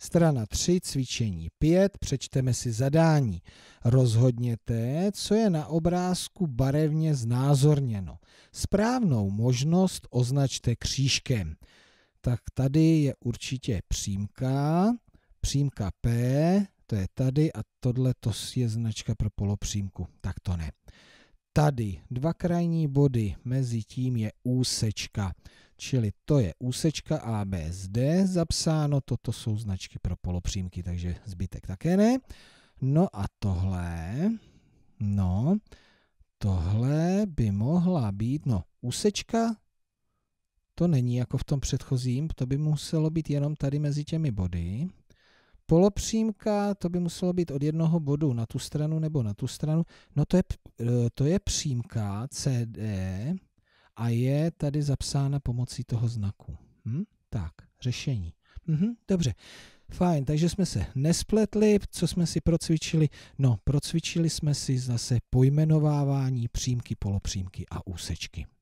Strana 3, cvičení 5, přečteme si zadání. Rozhodněte, co je na obrázku barevně znázorněno. Správnou možnost označte křížkem. Tak tady je určitě přímka, přímka P, to je tady a tohle to je značka pro polopřímku, tak to ne. Tady dva krajní body, mezi tím je úsečka, čili to je úsečka ABSD, zapsáno, toto jsou značky pro polopřímky, takže zbytek také ne. No a tohle by mohla být, úsečka, to není jako v tom předchozím, to by muselo být jenom tady mezi těmi body. Polopřímka, to by muselo být od jednoho bodu na tu stranu nebo na tu stranu. No to je přímka CD a je tady zapsána pomocí toho znaku. Tak, řešení. Dobře, fajn, takže jsme se nespletli, co jsme si procvičili? Procvičili jsme si zase pojmenovávání přímky, polopřímky a úsečky.